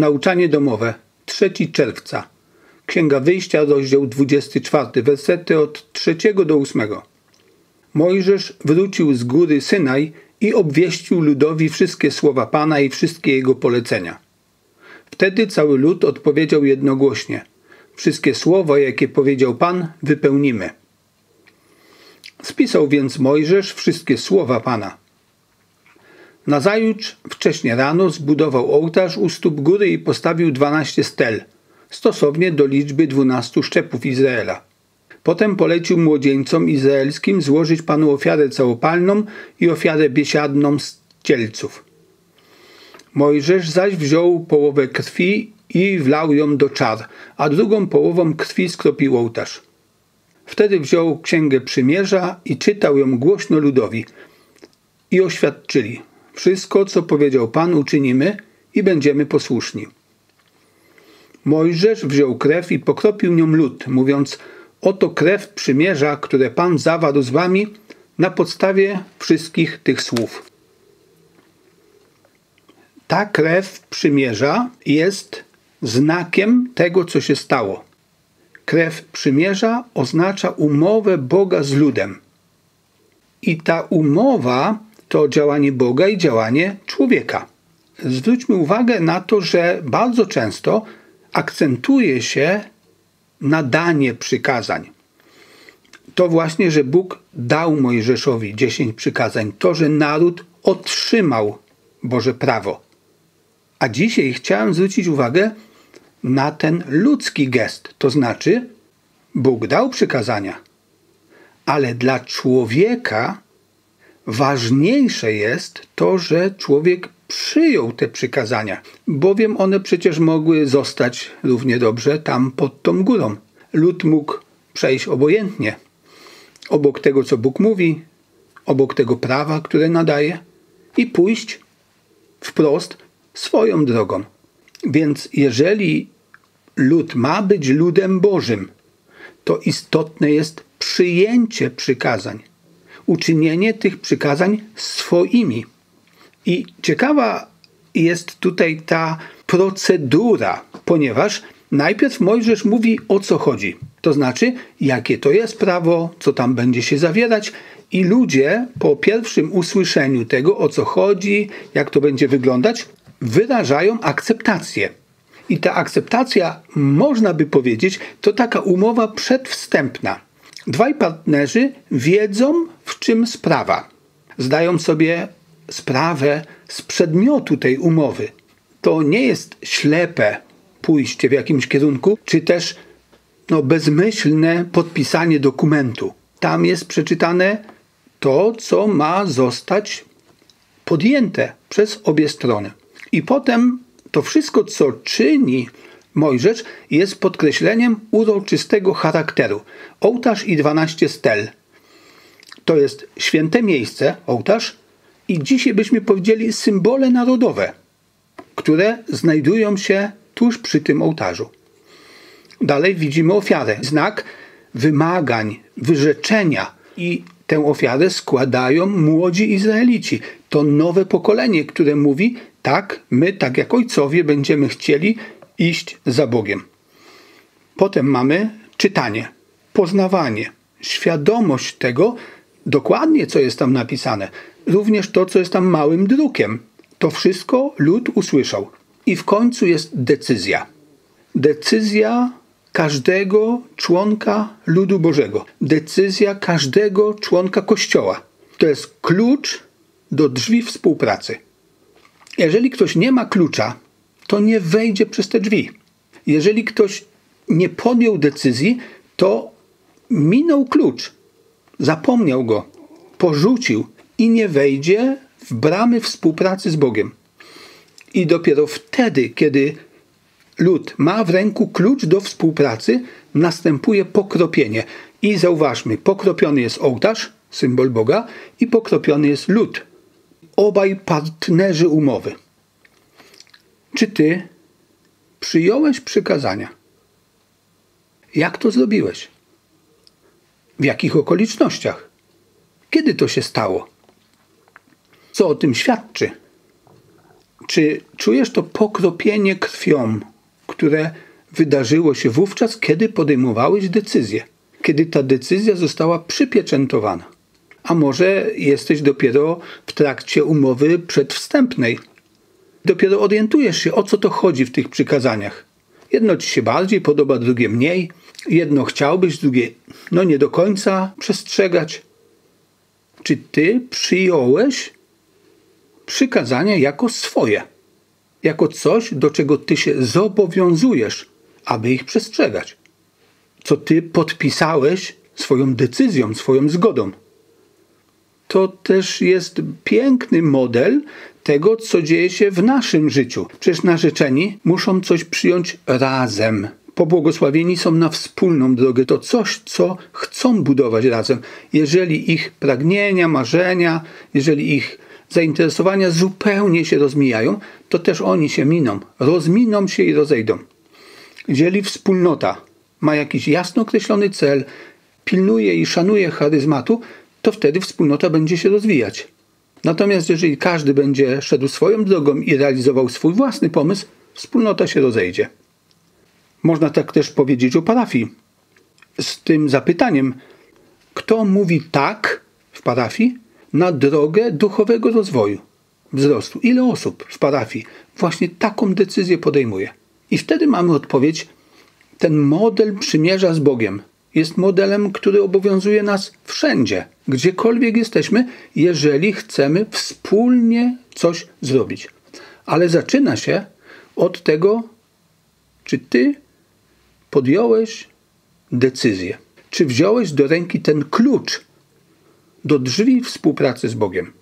Nauczanie domowe, 3 czerwca. Księga Wyjścia, rozdział 24, wersety od 3 do 8. Mojżesz wrócił z góry Synaj i obwieścił ludowi wszystkie słowa Pana i wszystkie jego polecenia. Wtedy cały lud odpowiedział jednogłośnie: wszystkie słowa, jakie powiedział Pan, wypełnimy. Spisał więc Mojżesz wszystkie słowa Pana. Nazajutrz, wcześnie rano, zbudował ołtarz u stóp góry i postawił 12 stel, stosownie do liczby 12 szczepów Izraela. Potem polecił młodzieńcom izraelskim złożyć Panu ofiarę całopalną i ofiarę biesiadną z cielców. Mojżesz zaś wziął połowę krwi i wlał ją do czar, a drugą połową krwi skropił ołtarz. Wtedy wziął Księgę Przymierza i czytał ją głośno ludowi. I oświadczyli: wszystko, co powiedział Pan, uczynimy i będziemy posłuszni. Mojżesz wziął krew i pokropił nią lud, mówiąc: oto krew przymierza, które Pan zawarł z wami na podstawie wszystkich tych słów. Ta krew przymierza jest znakiem tego, co się stało. Krew przymierza oznacza umowę Boga z ludem. I ta umowa to działanie Boga i działanie człowieka. Zwróćmy uwagę na to, że bardzo często akcentuje się nadanie przykazań. To właśnie, że Bóg dał Mojżeszowi 10 przykazań, to, że naród otrzymał Boże prawo. A dzisiaj chciałem zwrócić uwagę na ten ludzki gest, to znaczy Bóg dał przykazania, ale dla człowieka ważniejsze jest to, że człowiek przyjął te przykazania, bowiem one przecież mogły zostać równie dobrze tam pod tą górą. Lud mógł przejść obojętnie, obok tego, co Bóg mówi, obok tego prawa, które nadaje, i pójść wprost swoją drogą. Więc jeżeli lud ma być ludem Bożym, to istotne jest przyjęcie przykazań, uczynienie tych przykazań swoimi. I ciekawa jest tutaj ta procedura, ponieważ najpierw Mojżesz mówi, o co chodzi. To znaczy, jakie to jest prawo, co tam będzie się zawierać, i ludzie po pierwszym usłyszeniu tego, o co chodzi, jak to będzie wyglądać, wyrażają akceptację. I ta akceptacja, można by powiedzieć, to taka umowa przedwstępna. Dwaj partnerzy wiedzą, w czym sprawa. Zdają sobie sprawę z przedmiotu tej umowy. To nie jest ślepe pójście w jakimś kierunku, czy też bezmyślne podpisanie dokumentu. Tam jest przeczytane to, co ma zostać podjęte przez obie strony. I potem to wszystko, co czyni Mojżesz, jest podkreśleniem uroczystego charakteru. Ołtarz i 12 stel. To jest święte miejsce, ołtarz, i dzisiaj byśmy powiedzieli symbole narodowe, które znajdują się tuż przy tym ołtarzu. Dalej widzimy ofiarę, znak wymagań, wyrzeczenia, i tę ofiarę składają młodzi Izraelici. To nowe pokolenie, które mówi: tak, my, tak jak ojcowie, będziemy chcieli iść za Bogiem. Potem mamy czytanie, poznawanie, świadomość tego, dokładnie co jest tam napisane. Również to, co jest tam małym drukiem. To wszystko lud usłyszał. I w końcu jest decyzja. Decyzja każdego członka ludu Bożego. Decyzja każdego członka Kościoła. To jest klucz do drzwi współpracy. Jeżeli ktoś nie ma klucza, to nie wejdzie przez te drzwi. Jeżeli ktoś nie podjął decyzji, to minął klucz. Zapomniał go, porzucił i nie wejdzie w bramy współpracy z Bogiem. I dopiero wtedy, kiedy lud ma w ręku klucz do współpracy, następuje pokropienie. I zauważmy, pokropiony jest ołtarz, symbol Boga, i pokropiony jest lud. Obaj partnerzy umowy. Czy ty przyjąłeś przykazania? Jak to zrobiłeś? W jakich okolicznościach? Kiedy to się stało? Co o tym świadczy? Czy czujesz to pokropienie krwią, które wydarzyło się wówczas, kiedy podejmowałeś decyzję? Kiedy ta decyzja została przypieczętowana? A może jesteś dopiero w trakcie umowy przedwstępnej? Dopiero orientujesz się, o co to chodzi w tych przykazaniach. Jedno ci się bardziej podoba, drugie mniej. Jedno chciałbyś, drugie nie do końca przestrzegać. Czy ty przyjąłeś przykazania jako swoje? Jako coś, do czego ty się zobowiązujesz, aby ich przestrzegać. Co ty podpisałeś swoją decyzją, swoją zgodą. To też jest piękny model tego, co dzieje się w naszym życiu. Przecież narzeczeni muszą coś przyjąć razem. Pobłogosławieni są na wspólną drogę. To coś, co chcą budować razem. Jeżeli ich pragnienia, marzenia, jeżeli ich zainteresowania zupełnie się rozmijają, to też oni się miną. Rozminą się i rozejdą. Jeżeli wspólnota ma jakiś jasno określony cel, pilnuje i szanuje charyzmatu, to wtedy wspólnota będzie się rozwijać. Natomiast jeżeli każdy będzie szedł swoją drogą i realizował swój własny pomysł, wspólnota się rozejdzie. Można tak też powiedzieć o parafii. Z tym zapytaniem, kto mówi tak w parafii na drogę duchowego rozwoju, wzrostu? Ile osób w parafii właśnie taką decyzję podejmuje? I wtedy mamy odpowiedź, ten model przymierza z Bogiem. Jest modelem, który obowiązuje nas wszędzie, gdziekolwiek jesteśmy, jeżeli chcemy wspólnie coś zrobić. Ale zaczyna się od tego, czy ty podjąłeś decyzję, czy wziąłeś do ręki ten klucz do drzwi współpracy z Bogiem.